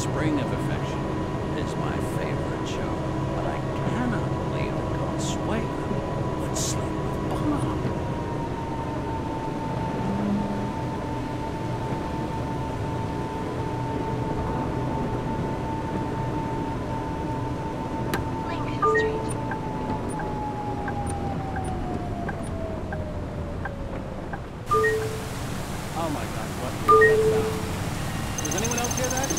Spring of Affection is my favorite show, but I cannot believe that Consuela would sleep with Bob. Lincoln Street. Oh my God, what is that sound? Does anyone else hear that?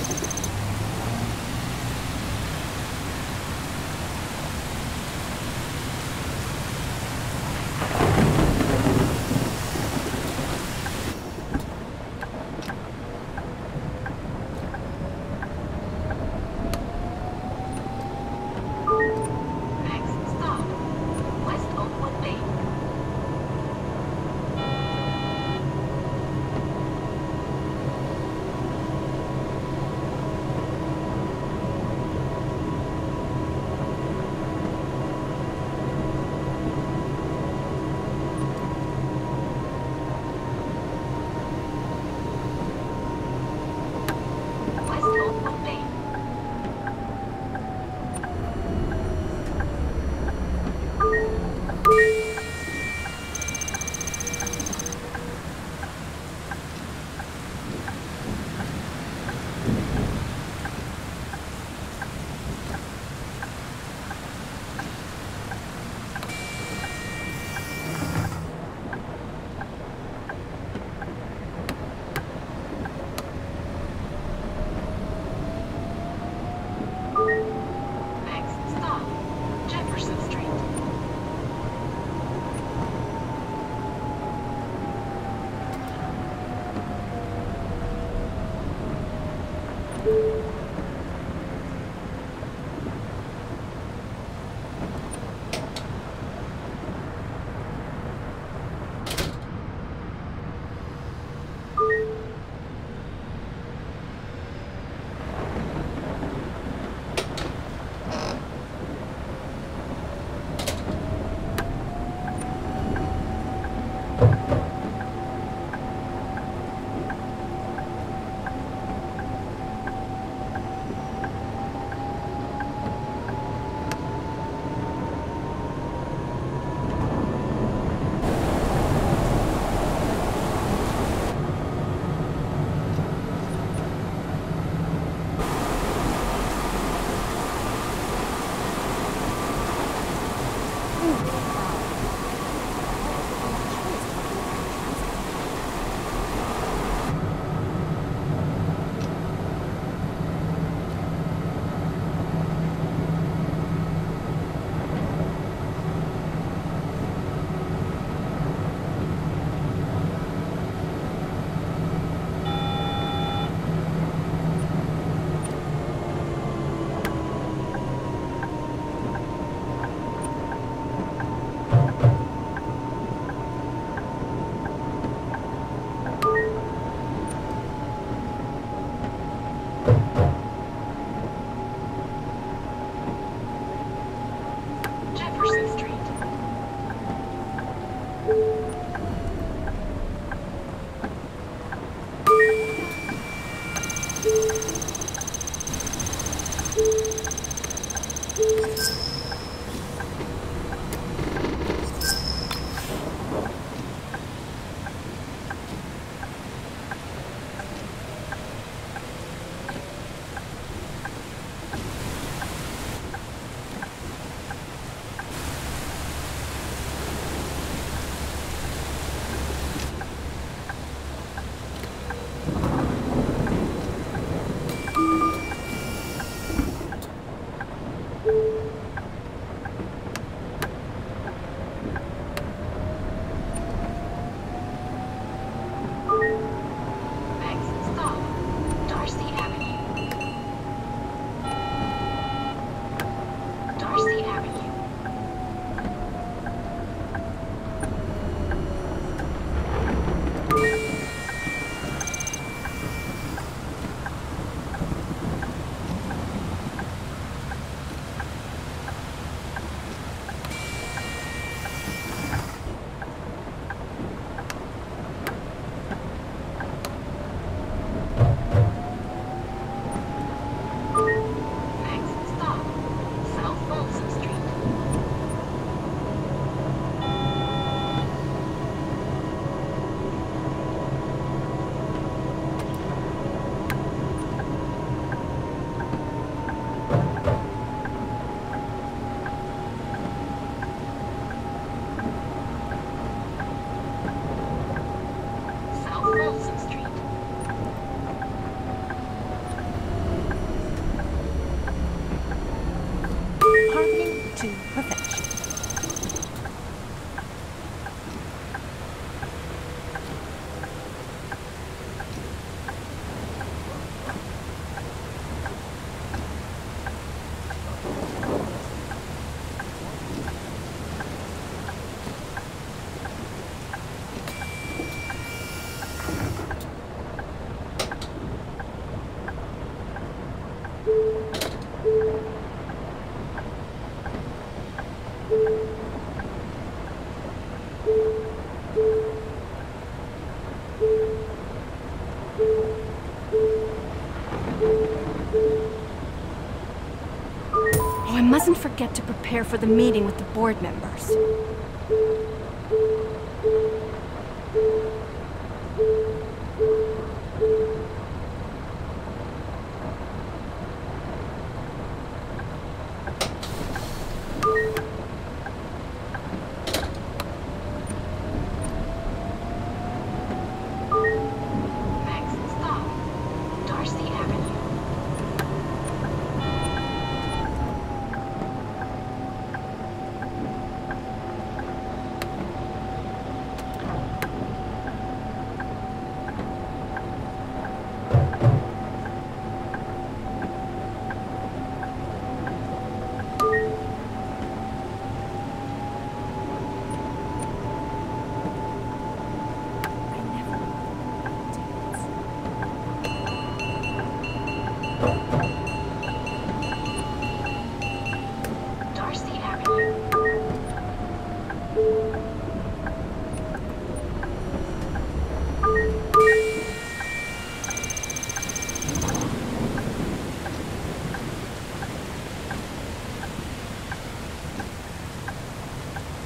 I mustn't forget to prepare for the meeting with the board members.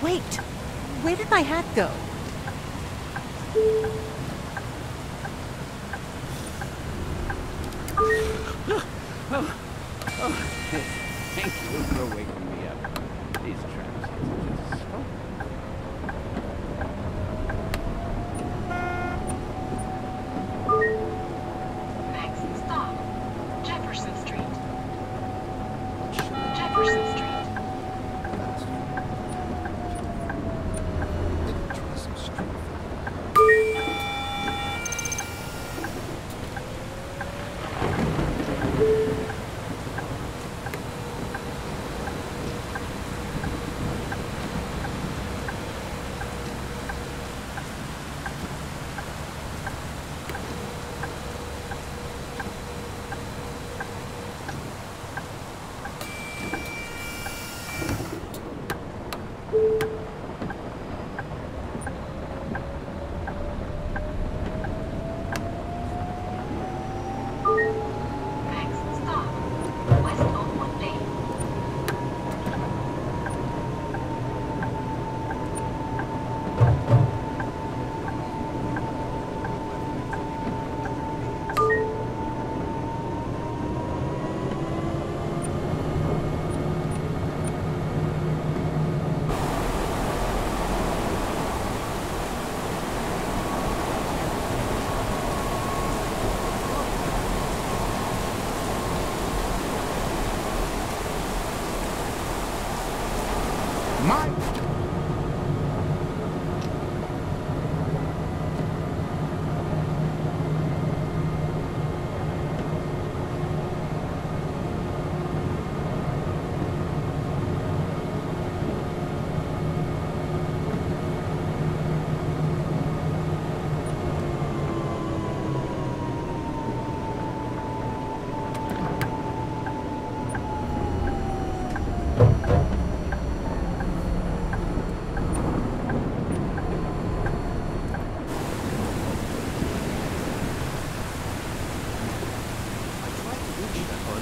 Wait, where did my hat go? Oh, thank you for waking me up. These travels are so...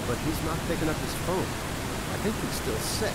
But he's not picking up his phone. I think he's still sick.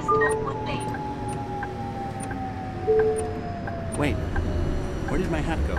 as luck would be. Wait, where did my hat go?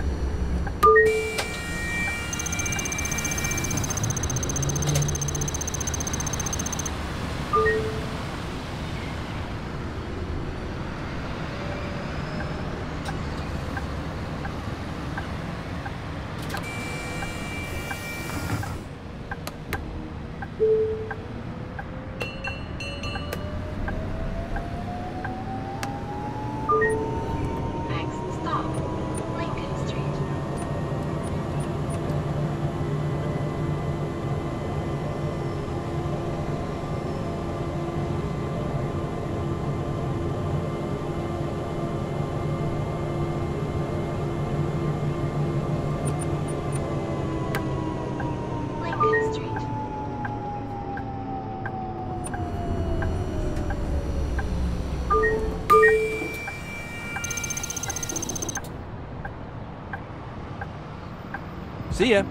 See ya.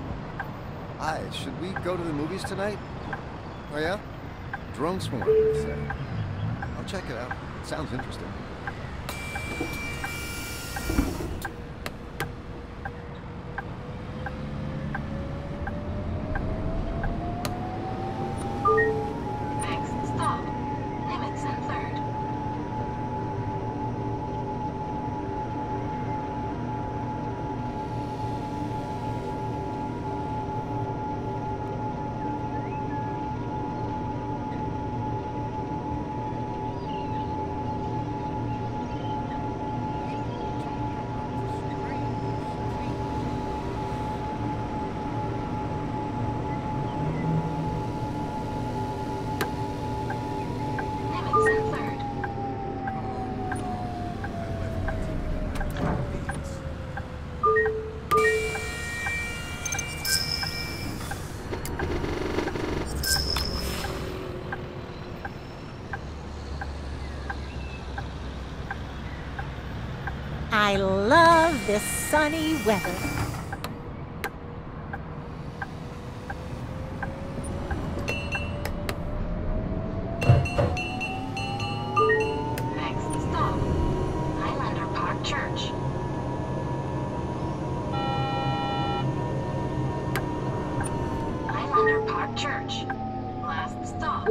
Hi, should we go to the movies tonight? Oh yeah? Dronesmore, they say. I'll check it out. It sounds interesting. I love this sunny weather. Next stop, Highlander Park Church. Highlander Park Church. Last stop.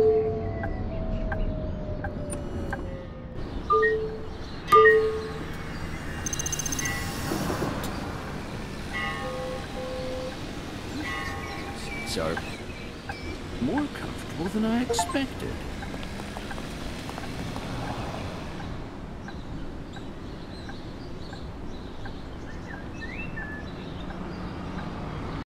Are more comfortable than I expected.